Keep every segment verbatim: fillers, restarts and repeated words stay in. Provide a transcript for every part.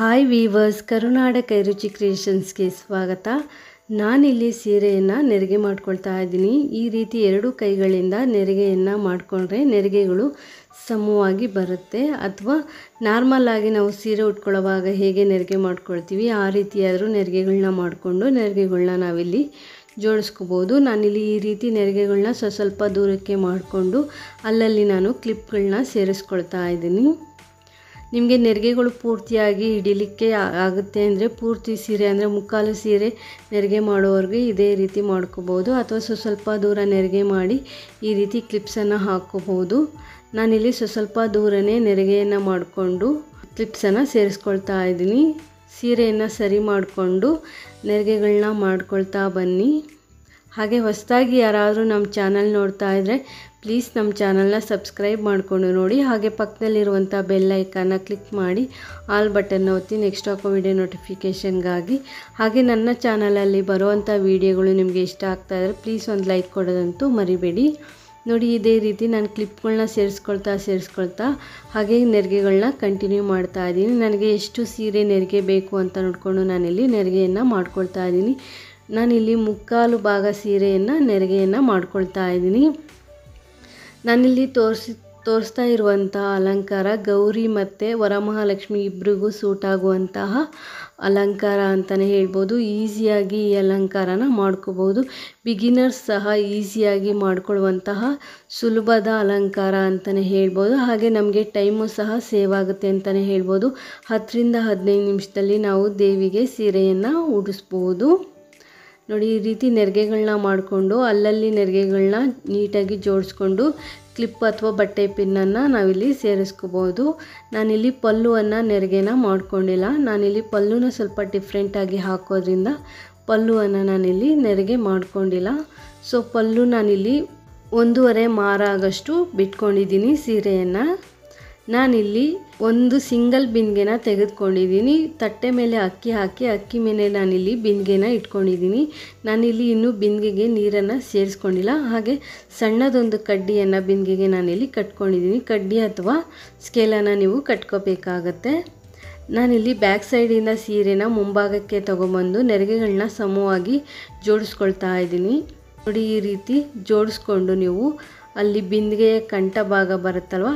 हाय viewers, करुनाड कई रुचि creations के स्वागत। नानिली सीरेयन्न नेरिगे माड्कोಳ್ತಾ ಇದ್ದೀನಿ। ಈ ರೀತಿ ಎರಡು ಕೈಗಳಿಂದ ನೆರಿಗೆಯನ್ನು ಮಾಡ್ಕೊಂಡ್ರೆ ನೆರಿಗೆಗಳು ಸಮವಾಗಿ ಬರುತ್ತೆ। ಅಥವಾ ನಾರ್ಮಲ್ ಆಗಿ ನಾವು ಸೀರೆ ಉಟ್ಕೊಳ್ಳುವಾಗ ಹೇಗೆ ನೆರಿಗೆ ಮಾಡ್ಕೊಳ್ತೀವಿ ಆ ರೀತಿಯಾದರೂ ನೆರಿಗೆಗಳನ್ನು ಮಾಡ್ಕೊಂಡು ನೆರಿಗೆಗಳನ್ನು ನಾವಿಲ್ಲಿ ಜೋಡಿಸ್ಕೋಬಹುದು। ನಾನಿಲ್ಲಿ ಈ ರೀತಿ ನೆರಿಗೆಗಳನ್ನು ಸ್ವಲ್ಪ ದೂರಕ್ಕೆ ಮಾಡ್ಕೊಂಡು ಅಲ್ಲಲ್ಲಿ ನಾನು ಕ್ಲಿಪ್ಗಳನ್ನು ಸೇರಿಸ್ಕೊಳ್ತಾ ಇದ್ದೀನಿ। ನಿಮಗೆ ನೆರಿಗೆಗಳು ಪೂರ್ತಿಯಾಗಿ ಹಿಡಿಲಿಕ್ಕೆ ಆಗುತ್ತೆ ಅಂದರೆ ಪೂರ್ತಿ ಸೀರೆ ಅಂದರೆ ಮುಕ್ಕಾಲು ಸೀರೆ ನೆರಿಗೆ ಮಾಡೋವರೆಗೆ ಇದೇ ರೀತಿ ಮಾಡ್ಕೋಬಹುದು। ಅಥವಾ ಸ್ವಲ್ಪ ದೂರ ನೆರಿಗೆ ಮಾಡಿ ಈ ರೀತಿ ಕ್ಲಿಪ್ಸ್ ಅನ್ನು ಹಾಕಬಹುದು। ನಾನು ಇಲ್ಲಿ ಸ್ವಲ್ಪ ದೂರನೇ ನೆರಿಗೆಯನ್ನು ಮಾಡಿಕೊಂಡು ಕ್ಲಿಪ್ಸ್ ಅನ್ನು ಸೇರಿಸ್ಕೊಳ್ತಾ ಇದ್ದೀನಿ। ಸೀರೆಯನ್ನು ಸರಿ ಮಾಡಿಕೊಂಡು ನೆರಿಗೆಗಳನ್ನು ಮಾಡ್ಕೊಳ್ತಾ ಬನ್ನಿ। ಹಾಗೆ ಹೊಸದಾಗಿ ಯಾರಾದರೂ ನಮ್ಮ ಚಾನಲ್ ನೋಡ್ತಾ ಇದ್ದರೆ ಪ್ಲೀಸ್ ನಮ್ಮ ಚಾನಲ್ನ ಸಬ್ಸ್ಕ್ರೈಬ್ ಮಾಡಿಕೊಂಡು ನೋಡಿ, ಹಾಗೆ ಪಕ್ಕದಲ್ಲಿರುವಂಥ ಬೆಲ್ ಐಕಾನ್ನ ಕ್ಲಿಕ್ ಮಾಡಿ ಆಲ್ ಬಟನ್ ಒತ್ತಿ ನೆಕ್ಸ್ಟ್ ಹಾಕೋ ವಿಡಿಯೋ ನೋಟಿಫಿಕೇಷನ್ಗಾಗಿ, ಹಾಗೆ ನನ್ನ ಚಾನಲಲ್ಲಿ ಬರುವಂಥ ವಿಡಿಯೋಗಳು ನಿಮಗೆ ಇಷ್ಟ ಆಗ್ತಾ ಇದ್ದರೆ ಪ್ಲೀಸ್ ಒಂದು ಲೈಕ್ ಕೊಡೋದಂತೂ ಮರಿಬೇಡಿ। ನೋಡಿ, ಇದೇ ರೀತಿ ನಾನು ಕ್ಲಿಪ್ಗಳನ್ನ ಸೇರಿಸ್ಕೊಳ್ತಾ ಸೇರಿಸ್ಕೊಳ್ತಾ ಹಾಗೆ ನೆರಿಗೆಗಳನ್ನ ಕಂಟಿನ್ಯೂ ಮಾಡ್ತಾ ಇದ್ದೀನಿ। ನನಗೆ ಎಷ್ಟು ಸೀರೆ ನೆರಿಗೆ ಬೇಕು ಅಂತ ನೋಡಿಕೊಂಡು ನಾನಿಲ್ಲಿ ನೆರಿಗೆಯನ್ನು ಮಾಡ್ಕೊಳ್ತಾ ಇದ್ದೀನಿ। ನಾನಿಲ್ಲಿ ಮುಕ್ಕಾಲು ಭಾಗ ಸೀರೆಯನ್ನು ನೆರಿಗೆಯನ್ನು ಮಾಡ್ಕೊಳ್ತಾ ಇದ್ದೀನಿ। ನಾನಿಲ್ಲಿ ತೋರಿಸಿ ತೋರಿಸ್ತಾ ಇರುವಂಥ ಅಲಂಕಾರ ಗೌರಿ ಮತ್ತು ವರಮಹಾಲಕ್ಷ್ಮಿ ಇಬ್ಬರಿಗೂ ಸೂಟ್ ಆಗುವಂತಹ ಅಲಂಕಾರ ಅಂತಲೇ ಹೇಳ್ಬೋದು। ಈಸಿಯಾಗಿ ಈ ಅಲಂಕಾರನ ಮಾಡ್ಕೋಬೋದು, ಬಿಗಿನರ್ಸ್ ಸಹ ಈಸಿಯಾಗಿ ಮಾಡ್ಕೊಳ್ಳುವಂತಹ ಸುಲಭದ ಅಲಂಕಾರ ಅಂತಲೇ ಹೇಳ್ಬೋದು। ಹಾಗೆ ನಮಗೆ ಟೈಮು ಸಹ ಸೇವ್ ಆಗುತ್ತೆ ಅಂತಲೇ ಹೇಳ್ಬೋದು। ಹತ್ತರಿಂದ ಹದಿನೈದು ನಿಮಿಷದಲ್ಲಿ ನಾವು ದೇವಿಗೆ ಸೀರೆಯನ್ನು ಉಡಿಸ್ಬೋದು। ನೋಡಿ, ಈ ರೀತಿ ನೆರಿಗೆಗಳನ್ನ ಮಾಡಿಕೊಂಡು ಅಲ್ಲಲ್ಲಿ ನೆರಿಗೆಗಳನ್ನ ನೀಟಾಗಿ ಜೋಡಿಸ್ಕೊಂಡು ಕ್ಲಿಪ್ ಅಥವಾ ಬಟ್ಟೆ ಪಿನ್ನನ್ನು ನಾವಿಲ್ಲಿ ಸೇರಿಸ್ಕೋಬೋದು। ನಾನಿಲ್ಲಿ ಪಲ್ಲುವನ್ನು ನೆರಿಗೆನ ಮಾಡ್ಕೊಂಡಿಲ್ಲ, ನಾನಿಲ್ಲಿ ಪಲ್ಲುನ ಸ್ವಲ್ಪ ಡಿಫ್ರೆಂಟಾಗಿ ಹಾಕೋದ್ರಿಂದ ಪಲ್ಲುವನ್ನು ನಾನಿಲ್ಲಿ ನೆರಿಗೆ ಮಾಡ್ಕೊಂಡಿಲ್ಲ। ಸೊ ಪಲ್ಲು ನಾನಿಲ್ಲಿ ಒಂದೂವರೆ ಮಾರ ಆಗಷ್ಟು ಬಿಟ್ಕೊಂಡಿದ್ದೀನಿ ಸೀರೆಯನ್ನು। ನಾನಿಲ್ಲಿ ಒಂದು ಸಿಂಗಲ್ ಬಿಂದಿಗೆನ ತೆಗೆದುಕೊಂಡಿದ್ದೀನಿ, ತಟ್ಟೆ ಮೇಲೆ ಅಕ್ಕಿ ಹಾಕಿ ಅಕ್ಕಿ ಮೇಲೆ ನಾನಿಲ್ಲಿ ಬಿಂದಿಗೆನ ಇಟ್ಕೊಂಡಿದ್ದೀನಿ। ನಾನಿಲ್ಲಿ ಇನ್ನೂ ಬಿಂದಿಗೆಗೆ ನೀರನ್ನು ಸೇರಿಸ್ಕೊಂಡಿಲ್ಲ, ಹಾಗೆ ಸಣ್ಣದೊಂದು ಕಡ್ಡಿಯನ್ನು ಬಿಂದಿಗೆಗೆ ನಾನಿಲ್ಲಿ ಕಟ್ಕೊಂಡಿದ್ದೀನಿ। ಕಡ್ಡಿ ಅಥವಾ ಸ್ಕೇಲನ್ನು ನೀವು ಕಟ್ಕೋಬೇಕಾಗತ್ತೆ। ನಾನಿಲ್ಲಿ ಬ್ಯಾಕ್ ಸೈಡಿಂದ ಸೀರೆನ ಮುಂಭಾಗಕ್ಕೆ ತೊಗೊಂಬಂದು ನೆರಿಗೆಗಳನ್ನ ಸಮವಾಗಿ ಜೋಡಿಸ್ಕೊಳ್ತಾ ಇದ್ದೀನಿ। ನೋಡಿ, ಈ ರೀತಿ ಜೋಡಿಸ್ಕೊಂಡು ನೀವು ಅಲ್ಲಿ ಬಿಂದಿಗೆಯ ಕಂಠ ಭಾಗ ಬರುತ್ತಲ್ವ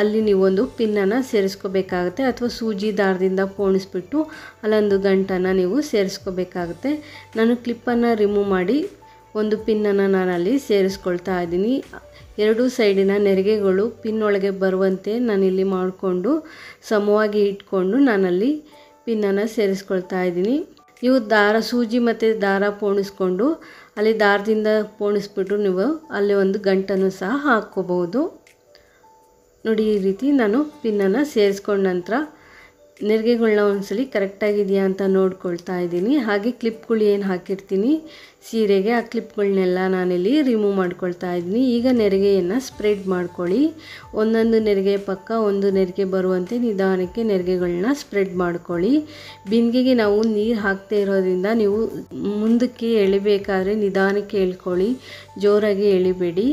ಅಲ್ಲಿ ನೀವೊಂದು ಪಿನ್ನನ್ನು ಸೇರಿಸ್ಕೋಬೇಕಾಗುತ್ತೆ, ಅಥವಾ ಸೂಜಿ ದಾರದಿಂದ ಪೋಣಿಸ್ಬಿಟ್ಟು ಅಲ್ಲೊಂದು ಗಂಟನ್ನು ನೀವು ಸೇರಿಸ್ಕೋಬೇಕಾಗುತ್ತೆ। ನಾನು ಕ್ಲಿಪ್ಪನ್ನು ರಿಮೂವ್ ಮಾಡಿ ಒಂದು ಪಿನ್ನನ್ನು ನಾನಲ್ಲಿ ಸೇರಿಸ್ಕೊಳ್ತಾ ಇದ್ದೀನಿ। ಎರಡೂ ಸೈಡಿನ ನೆರಿಗೆಗಳು ಪಿನ್ ಒಳಗೆ ಬರುವಂತೆ ನಾನಿಲ್ಲಿ ಮಾಡಿಕೊಂಡು ಸಮವಾಗಿ ಇಟ್ಕೊಂಡು ನಾನಲ್ಲಿ ಪಿನ್ನನ್ನು ಸೇರಿಸ್ಕೊಳ್ತಾ ಇದ್ದೀನಿ। ನೀವು ದಾರ ಸೂಜಿ ಮತ್ತು ದಾರ ಪೋಣಿಸ್ಕೊಂಡು ಅಲ್ಲಿ ದಾರದಿಂದ ಪೋಣಿಸ್ಬಿಟ್ಟು ನೀವು ಅಲ್ಲಿ ಒಂದು ಗಂಟನ್ನು ಸಹ ಹಾಕ್ಕೋಬಹುದು। ನೋಡಿ, ಈ ರೀತಿ ನಾನು ಪಿನ್ನನ್ನು ಸೇರಿಸ್ಕೊಂಡ ನಂತರ ನೆರಿಗೆಗಳನ್ನ ಒಂದ್ಸಲಿ ಕರೆಕ್ಟಾಗಿದೆಯಾ ಅಂತ ನೋಡ್ಕೊಳ್ತಾ ಇದ್ದೀನಿ। ಹಾಗೆ ಕ್ಲಿಪ್ಗಳು ಏನು ಹಾಕಿರ್ತೀನಿ ಸೀರೆಗೆ ಆ ಕ್ಲಿಪ್ಗಳನ್ನೆಲ್ಲ ನಾನಿಲ್ಲಿ ರಿಮೂವ್ ಮಾಡ್ಕೊಳ್ತಾ ಇದ್ದೀನಿ। ಈಗ ನೆರಿಗೆಯನ್ನು ಸ್ಪ್ರೆಡ್ ಮಾಡ್ಕೊಳ್ಳಿ, ಒಂದೊಂದು ನೆರಿಗೆ ಪಕ್ಕ ಒಂದು ನೆರಿಗೆ ಬರುವಂತೆ ನಿಧಾನಕ್ಕೆ ನೆರಿಗೆಗಳನ್ನ ಸ್ಪ್ರೆಡ್ ಮಾಡ್ಕೊಳ್ಳಿ। ಬಿಂದಿಗೆಗೆ ನಾವು ನೀರು ಹಾಕ್ತಾ ಇರೋದ್ರಿಂದ ನೀವು ಮುಂದಕ್ಕೆ ಎಳಿಬೇಕಾದ್ರೆ ನಿಧಾನಕ್ಕೆ ಎಳ್ಕೊಳ್ಳಿ, ಜೋರಾಗಿ ಎಳಿಬೇಡಿ।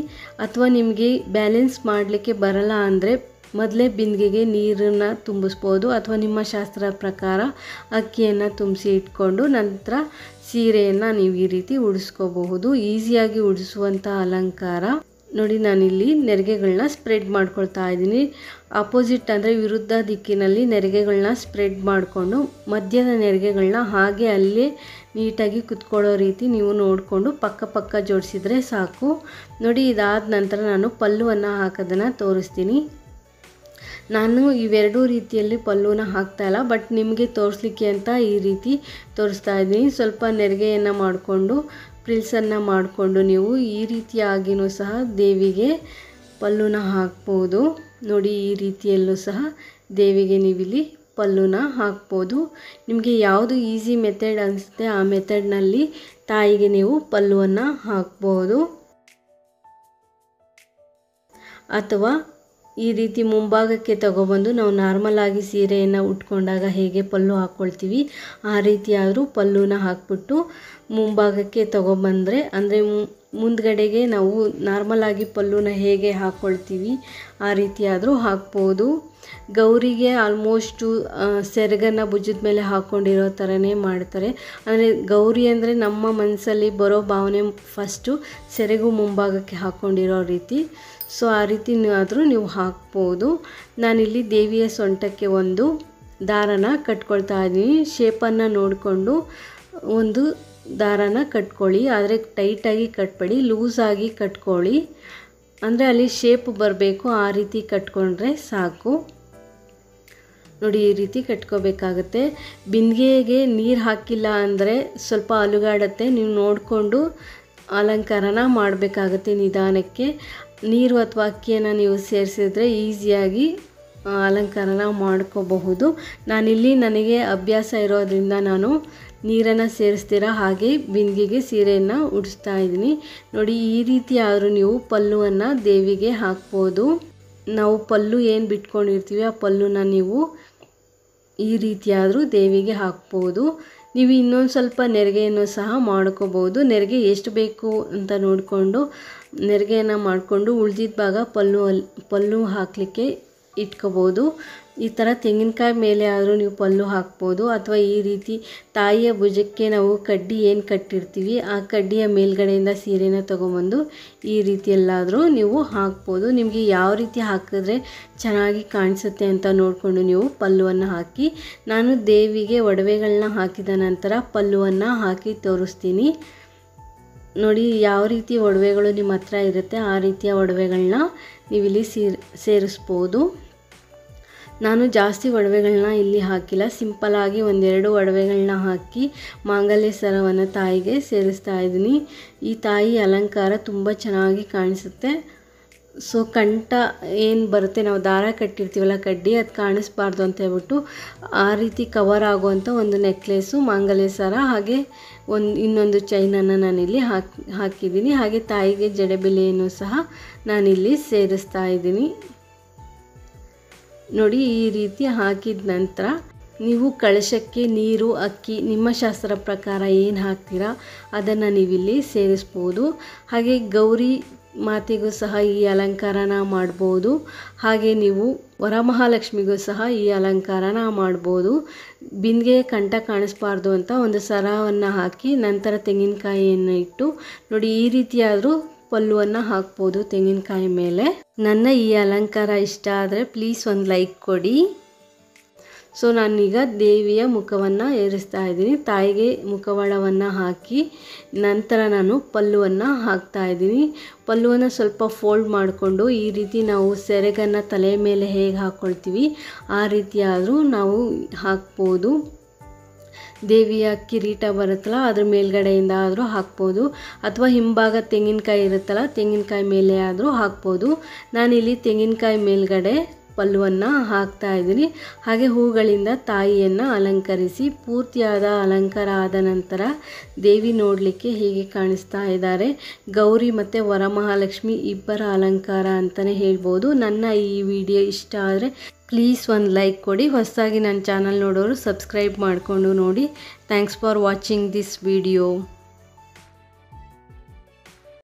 ಅಥವಾ ನಿಮಗೆ ಬ್ಯಾಲೆನ್ಸ್ ಮಾಡಲಿಕ್ಕೆ ಬರಲ್ಲ ಅಂದರೆ ಮೊದಲೇ ಬಿಂದಿಗೆಗೆ ನೀರನ್ನು ತುಂಬಿಸ್ಬೋದು, ಅಥವಾ ನಿಮ್ಮ ಶಾಸ್ತ್ರ ಪ್ರಕಾರ ಅಕ್ಕಿಯನ್ನು ತುಂಬಿಸಿ ಇಟ್ಕೊಂಡು ನಂತರ ಸೀರೆಯನ್ನು ನೀವು ಈ ರೀತಿ ಉಡಿಸ್ಕೋಬಹುದು, ಈಸಿಯಾಗಿ ಉಡಿಸುವಂಥ ಅಲಂಕಾರ। ನೋಡಿ, ನಾನಿಲ್ಲಿ ನೆರಿಗೆಗಳನ್ನ ಸ್ಪ್ರೆಡ್ ಮಾಡ್ಕೊಳ್ತಾ ಇದ್ದೀನಿ। ಅಪೋಸಿಟ್ ಅಂದರೆ ವಿರುದ್ಧ ದಿಕ್ಕಿನಲ್ಲಿ ನೆರಿಗೆಗಳನ್ನ ಸ್ಪ್ರೆಡ್ ಮಾಡಿಕೊಂಡು ಮಧ್ಯದ ನೆರಿಗೆಗಳನ್ನ ಹಾಗೆ ಅಲ್ಲೇ ನೀಟಾಗಿ ಕುತ್ಕೊಳ್ಳೋ ರೀತಿ ನೀವು ನೋಡಿಕೊಂಡು ಪಕ್ಕ ಪಕ್ಕ ಜೋಡಿಸಿದರೆ ಸಾಕು. ನೋಡಿ, ಇದಾದ ನಂತರ ನಾನು ಪಲ್ಲುವನ್ನು ಹಾಕೋದನ್ನು ತೋರಿಸ್ತೀನಿ। ನಾನು ಇವೆರಡೂ ರೀತಿಯಲ್ಲಿ ಪಲ್ಲುನ ಹಾಕ್ತಾಯಿಲ್ಲ, ಬಟ್ ನಿಮಗೆ ತೋರಿಸ್ಲಿಕ್ಕೆ ಅಂತ ಈ ರೀತಿ ತೋರಿಸ್ತಾ ಇದ್ದೀನಿ। ಸ್ವಲ್ಪ ನೆರಿಗೆಯನ್ನು ಮಾಡಿಕೊಂಡು ಪ್ರಿಲ್ಸನ್ನು ಮಾಡಿಕೊಂಡು ನೀವು ಈ ರೀತಿಯಾಗಿಯೂ ಸಹ ದೇವಿಗೆ ಪಲ್ಲುನ ಹಾಕ್ಬೋದು. ನೋಡಿ, ಈ ರೀತಿಯಲ್ಲೂ ಸಹ ದೇವಿಗೆ ನೀವಿಲ್ಲಿ ಪಲ್ಲುನ ಹಾಕ್ಬೋದು. ನಿಮಗೆ ಯಾವುದು ಈಸಿ ಮೆಥಡ್ ಅನಿಸುತ್ತೆ ಆ ಮೆಥಡ್ನಲ್ಲಿ ತಾಯಿಗೆ ನೀವು ಪಲ್ಲುವನ್ನು ಹಾಕ್ಬೋದು. ಅಥವಾ ಈ ರೀತಿ ಮುಂಭಾಗಕ್ಕೆ ತಗೊಬಂದು ನಾವು ನಾರ್ಮಲ್ ಆಗಿ ಸೀರೆಯನ್ನು ಉಟ್ಕೊಂಡಾಗ ಹೇಗೆ ಪಲ್ಲು ಹಾಕ್ಕೊಳ್ತೀವಿ ಆ ರೀತಿಯಾದರೂ ಪಲ್ಲುನ ಹಾಕ್ಬಿಟ್ಟು ಮುಂಭಾಗಕ್ಕೆ ತಗೊಬಂದರೆ, ಅಂದರೆ ಮುಂದ್ಗಡೆಗೆ ನಾವು ನಾರ್ಮಲ್ ಆಗಿ ಪಲ್ಲುನ ಹೇಗೆ ಹಾಕ್ಕೊಳ್ತೀವಿ ಆ ರೀತಿಯಾದರೂ ಹಾಕ್ಬೋದು. ಗೌರಿಗೆ ಆಲ್ಮೋಸ್ಟ್ ಸೆರಗನ್ನ ಭುಜದ ಮೇಲೆ ಹಾಕೊಂಡಿರೋ ತರನೇ ಮಾಡ್ತಾರೆ. ಅಂದರೆ ಗೌರಿ ಅಂದರೆ ನಮ್ಮ ಮನಸ್ಸಲ್ಲಿ ಬರೋ ಭಾವನೆ ಫಸ್ಟ್ ಸೆರಗು ಮುಂಭಾಗಕ್ಕೆ ಹಾಕೊಂಡಿರೋ ರೀತಿ. ಸೊ ಆ ರೀತಿ ಆದರೂ ನೀವು ಹಾಕ್ಬೋದು. ನಾನಿಲ್ಲಿ ದೇವಿಯ ಸೊಂಟಕ್ಕೆ ಒಂದು ದಾರನ ಕಟ್ಕೊಳ್ತಾ ಇದ್ದೀನಿ. ಶೇಪನ್ನು ನೋಡಿಕೊಂಡು ಒಂದು ದಾರನ ಕಟ್ಕೊಳ್ಳಿ, ಆದರೆ ಟೈಟಾಗಿ ಕಟ್ಬೇಡಿ, ಲೂಸಾಗಿ ಕಟ್ಕೊಳ್ಳಿ. ಅಂದರೆ ಅಲ್ಲಿ ಶೇಪ್ ಬರಬೇಕು, ಆ ರೀತಿ ಕಟ್ಕೊಂಡ್ರೆ ಸಾಕು. ನೋಡಿ, ಈ ರೀತಿ ಕಟ್ಕೋಬೇಕಾಗತ್ತೆ. ಬಿಂದಿಗೆಗೆ ನೀರು ಹಾಕಿಲ್ಲ ಅಂದರೆ ಸ್ವಲ್ಪ ಅಲುಗಾಡುತ್ತೆ, ನೀವು ನೋಡಿಕೊಂಡು ಅಲಂಕಾರನ ಮಾಡಬೇಕಾಗತ್ತೆ. ನಿಧಾನಕ್ಕೆ ನೀರು ಅಥವಾ ಅಕ್ಕಿಯನ್ನು ನೀವು ಸೇರಿಸಿದ್ರೆ ಈಸಿಯಾಗಿ ಅಲಂಕಾರನ ಮಾಡ್ಕೋಬಹುದು. ನಾನಿಲ್ಲಿ ನನಗೆ ಅಭ್ಯಾಸ ಇರೋದ್ರಿಂದ ನಾನು ನೀರನ್ನು ಸೇರಿಸ್ತೀರ ಹಾಗೆ ಬಿಂದಿಗೆಗೆ ಸೀರೆಯನ್ನು ಉಡಿಸ್ತಾ ಇದ್ದೀನಿ. ನೋಡಿ, ಈ ರೀತಿ ಆದರೂ ನೀವು ಪಲ್ಲುವನ್ನು ದೇವಿಗೆ ಹಾಕ್ಬೋದು. ನಾವು ಪಲ್ಲು ಏನು ಬಿಟ್ಕೊಂಡಿರ್ತೀವಿ ಆ ಪಲ್ಲುನ ನೀವು ಈ ರೀತಿಯಾದರೂ ದೇವಿಗೆ ಹಾಕ್ಬೋದು. ನೀವು ಇನ್ನೊಂದು ಸ್ವಲ್ಪ ನೆರಿಗೆಯನ್ನು ಸಹ ಮಾಡ್ಕೋಬೋದು. ನೆರಿಗೆ ಎಷ್ಟು ಬೇಕು ಅಂತ ನೋಡಿಕೊಂಡು ನೆರಿಗೆಯನ್ನು ಮಾಡಿಕೊಂಡು ಉಳಿದಿದ್ದ ಭಾಗ ಪಲ್ಲು ಪಲ್ಲು ಹಾಕಲಿಕ್ಕೆ ಇಟ್ಕೋಬೋದು. ಈ ಥರ ತೆಂಗಿನಕಾಯಿ ಮೇಲೆ ಆದರೂ ನೀವು ಪಲ್ಲು ಹಾಕ್ಬೋದು. ಅಥವಾ ಈ ರೀತಿ ತಾಯಿಯ ಭುಜಕ್ಕೆ ನಾವು ಕಡ್ಡಿ ಏನು ಕಟ್ಟಿರ್ತೀವಿ ಆ ಕಡ್ಡಿಯ ಮೇಲ್ಗಡೆಯಿಂದ ಸೀರೆನ ತೊಗೊಂಬಂದು ಈ ರೀತಿಯಲ್ಲಾದರೂ ನೀವು ಹಾಕ್ಬೋದು. ನಿಮಗೆ ಯಾವ ರೀತಿ ಹಾಕಿದ್ರೆ ಚೆನ್ನಾಗಿ ಕಾಣಿಸುತ್ತೆ ಅಂತ ನೋಡಿಕೊಂಡು ನೀವು ಪಲ್ಲುವನ್ನು ಹಾಕಿ. ನಾನು ದೇವಿಗೆ ಒಡವೆಗಳನ್ನ ಹಾಕಿದ ನಂತರ ಪಲ್ಲುವನ್ನು ಹಾಕಿ ತೋರಿಸ್ತೀನಿ. ನೋಡಿ, ಯಾವ ರೀತಿ ಒಡವೆಗಳು ನಿಮ್ಮ ಹತ್ರ ಇರುತ್ತೆ ಆ ರೀತಿಯ ಒಡವೆಗಳನ್ನ ನೀವಿಲ್ಲಿ ಸೇರ್ ಸೇರಿಸ್ಬೋದು. ನಾನು ಜಾಸ್ತಿ ಒಡವೆಗಳನ್ನ ಇಲ್ಲಿ ಹಾಕಿಲ್ಲ, ಸಿಂಪಲಾಗಿ ಒಂದೆರಡು ಒಡವೆಗಳನ್ನ ಹಾಕಿ ಮಾಂಗಲ್ಯ ಸರವನ್ನು ತಾಯಿಗೆ ಸೇರಿಸ್ತಾ ಇದ್ದೀನಿ. ಈ ತಾಯಿ ಅಲಂಕಾರ ತುಂಬ ಚೆನ್ನಾಗಿ ಕಾಣಿಸುತ್ತೆ. ಸೊ ಕಂಠ ಏನು ಬರುತ್ತೆ, ನಾವು ದಾರ ಕಟ್ಟಿರ್ತೀವಲ್ಲ ಕಡ್ಡಿ, ಅದು ಕಾಣಿಸ್ಬಾರ್ದು ಅಂತ ಹೇಳ್ಬಿಟ್ಟು ಆ ರೀತಿ ಕವರ್ ಆಗುವಂಥ ಒಂದು ನೆಕ್ಲೆಸ್ಸು, ಮಾಂಗಲ್ಯ ಸರ, ಹಾಗೆ ಒಂದು ಇನ್ನೊಂದು ಚೈನನ್ನು ನಾನಿಲ್ಲಿ ಹಾಕಿ ಹಾಕಿದ್ದೀನಿ. ಹಾಗೆ ತಾಯಿಗೆ ಜಡೆಬೆಲೆಯನ್ನು ಸಹ ನಾನಿಲ್ಲಿ ಸೇರಿಸ್ತಾ ಇದ್ದೀನಿ. ನೋಡಿ, ಈ ರೀತಿ ಹಾಕಿದ ನಂತರ ನೀವು ಕಳಶಕ್ಕೆ ನೀರು ಅಕ್ಕಿ ನಿಮ್ಮ ಶಾಸ್ತ್ರ ಪ್ರಕಾರ ಏನು ಹಾಕ್ತೀರಾ ಅದನ್ನು ನೀವಿಲ್ಲಿ ಸೇರಿಸ್ಬೋದು. ಹಾಗೆ ಗೌರಿ ಮಾತೆಗೂ ಸಹ ಈ ಅಲಂಕಾರನ ಮಾಡ್ಬೋದು. ಹಾಗೆ ನೀವು ವರಮಹಾಲಕ್ಷ್ಮಿಗೂ ಸಹ ಈ ಅಲಂಕಾರನ ಮಾಡ್ಬೋದು. ಬಿಂದಿಗೆ ಕಂಠ ಕಾಣಿಸ್ಬಾರ್ದು ಅಂತ ಒಂದು ಸರವನ್ನು ಹಾಕಿ ನಂತರ ತೆಂಗಿನಕಾಯಿಯನ್ನು ಇಟ್ಟು ನೋಡಿ, ಈ ರೀತಿಯಾದರೂ ಪಲ್ಲುವನ್ನು ಹಾಕ್ಬೋದು ತೆಂಗಿನಕಾಯಿ ಮೇಲೆ. ನನ್ನ ಈ ಅಲಂಕಾರ ಇಷ್ಟ ಆದರೆ ಪ್ಲೀಸ್ ಒಂದು ಲೈಕ್ ಕೊಡಿ. ಸೊ ನಾನೀಗ ದೇವಿಯ ಮುಖವನ್ನು ಏರಿಸ್ತಾ ಇದ್ದೀನಿ. ತಾಯಿಗೆ ಮುಖವಾಡವನ್ನು ಹಾಕಿ ನಂತರ ನಾನು ಪಲ್ಲುವನ್ನು ಹಾಕ್ತಾ ಇದ್ದೀನಿ. ಪಲ್ಲುವನ್ನು ಸ್ವಲ್ಪ ಫೋಲ್ಡ್ ಮಾಡಿಕೊಂಡು ಈ ರೀತಿ ನಾವು ಸೆರೆಗನ್ನು ತಲೆ ಮೇಲೆ ಹೇಗೆ ಹಾಕ್ಕೊಳ್ತೀವಿ ಆ ರೀತಿಯಾದರೂ ನಾವು ಹಾಕ್ಬೋದು. ದೇವಿಯ ಕಿರೀಟ ಬರುತ್ತಲ್ಲ ಅದ್ರ ಮೇಲ್ಗಡೆಯಿಂದ ಆದರೂ ಹಾಕ್ಬೋದು. ಅಥವಾ ಹಿಂಭಾಗ ತೆಂಗಿನಕಾಯಿ ಇರುತ್ತಲ್ಲ ತೆಂಗಿನಕಾಯಿ ಮೇಲೆ ಆದರೂ ಹಾಕ್ಬೋದು. ನಾನಿಲ್ಲಿ ತೆಂಗಿನಕಾಯಿ ಮೇಲ್ಗಡೆ ಪಲ್ಲುವನ್ನು ಹಾಕ್ತಾ ಇದ್ದೀನಿ. ಹಾಗೆ ಹೂಗಳಿಂದ ತಾಯಿಯನ್ನು ಅಲಂಕರಿಸಿ ಪೂರ್ತಿಯಾದ ಅಲಂಕಾರ ಆದ ನಂತರ ದೇವಿ ನೋಡಲಿಕ್ಕೆ ಹೀಗೆ ಕಾಣಿಸ್ತಾ ಇದ್ದಾರೆ. ಗೌರಿ ಮತ್ತು ವರಮಹಾಲಕ್ಷ್ಮಿ ಇಬ್ಬರ ಅಲಂಕಾರ ಅಂತಲೇ ಹೇಳ್ಬೋದು. ನನ್ನ ಈ ವಿಡಿಯೋ ಇಷ್ಟ ಆದರೆ ಪ್ಲೀಸ್ ಒಂದು ಲೈಕ್ ಕೊಡಿ. ಹೊಸದಾಗಿ ನನ್ನ ಚಾನಲ್ ನೋಡೋರು ಸಬ್ಸ್ಕ್ರೈಬ್ ಮಾಡಿಕೊಂಡು ನೋಡಿ. Thanks for watching this video.